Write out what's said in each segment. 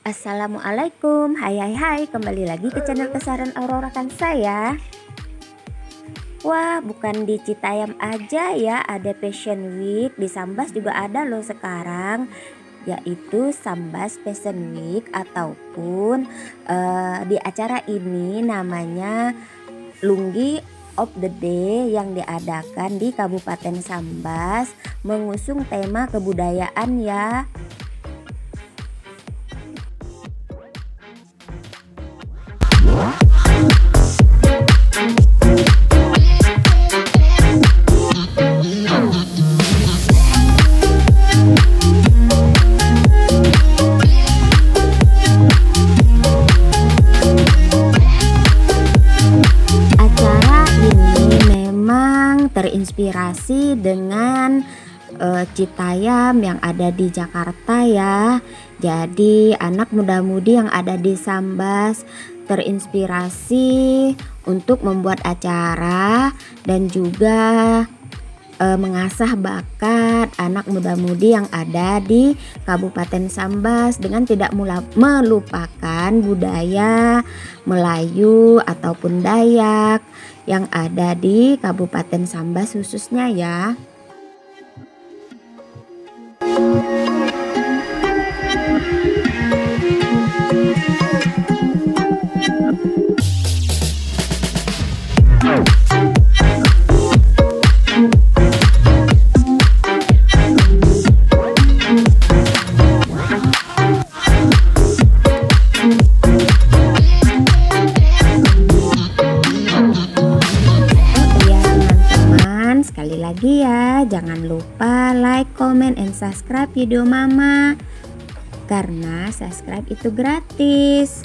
Assalamualaikum, hai, kembali lagi ke channel kesaran Aurora Khansa ya. Wah, bukan di Citayam aja ya, ada Fashion Week, di Sambas juga ada loh sekarang, yaitu Sambas Fashion Week ataupun di acara ini namanya Lunggi of the Day yang diadakan di Kabupaten Sambas, mengusung tema kebudayaan ya. Terinspirasi dengan Citayam yang ada di Jakarta ya. Jadi anak muda-mudi yang ada di Sambas terinspirasi untuk membuat acara dan juga mengasah bakat anak muda-mudi yang ada di Kabupaten Sambas dengan tidak melupakan budaya Melayu ataupun Dayak yang ada di Kabupaten Sambas khususnya ya. Sekali lagi ya, jangan lupa like, comment, and subscribe video Mama, karena subscribe itu gratis.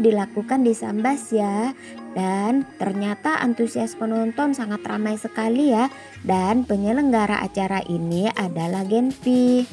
Dilakukan di Sambas ya, dan ternyata antusias penonton sangat ramai sekali ya, dan penyelenggara acara ini adalah Genpi.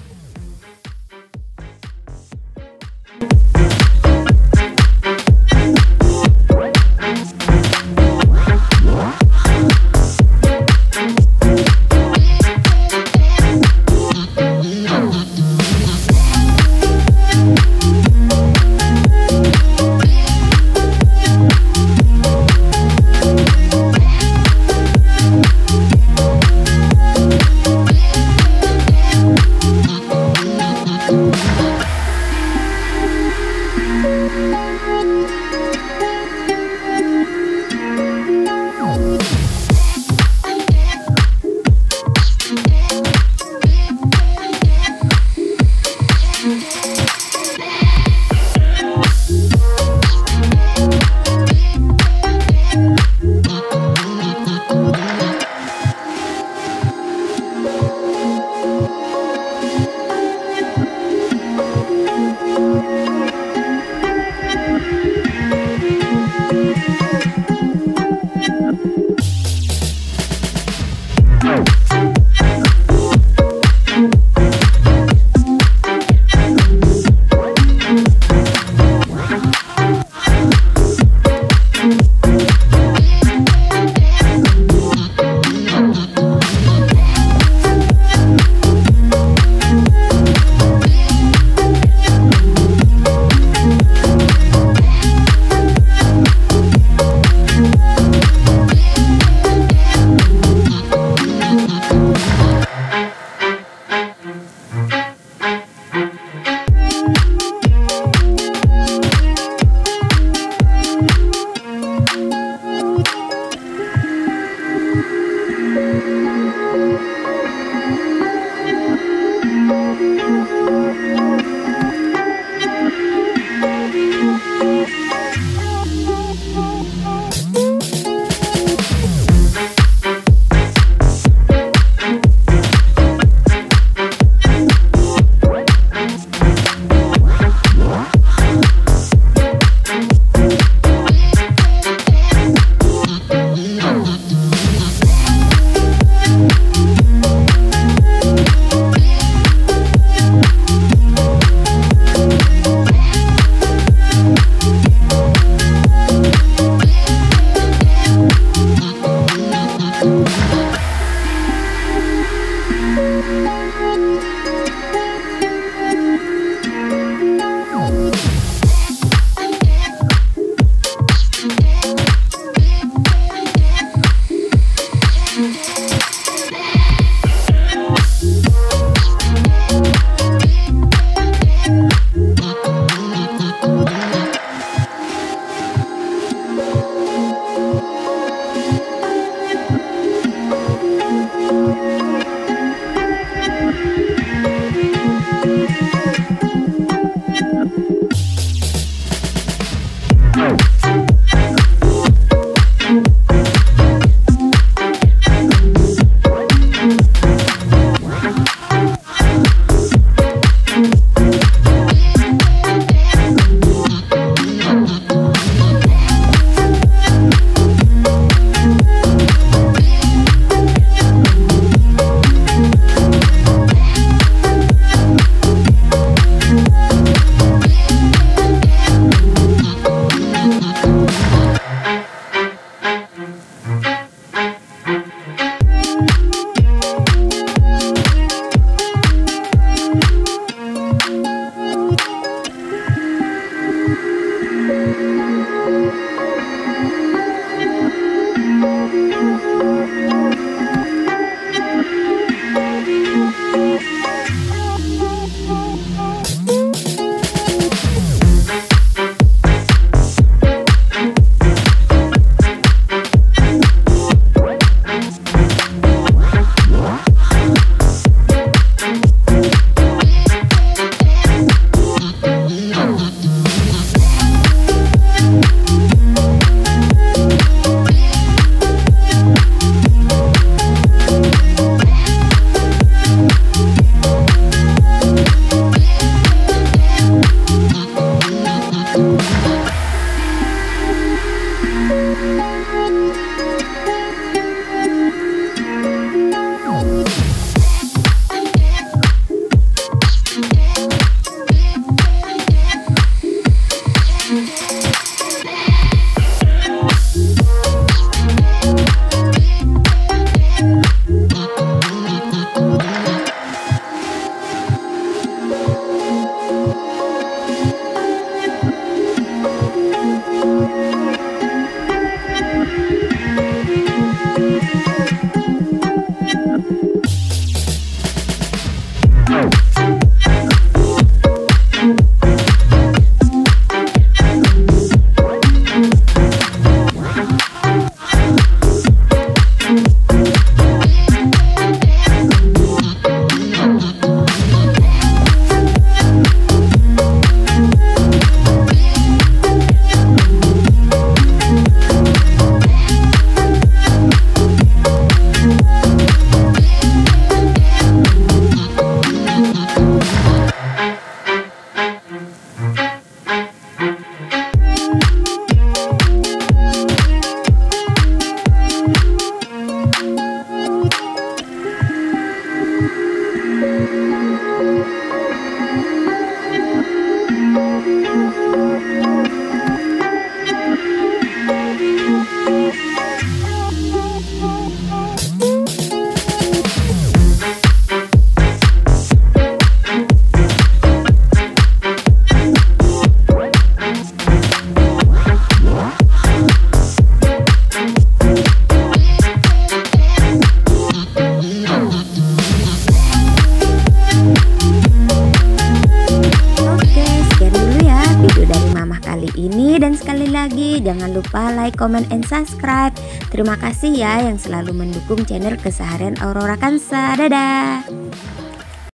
ini, dan sekali lagi jangan lupa like, comment, and subscribe. Terima kasih ya yang selalu mendukung channel keseharian Aurora Khansa. Dadah.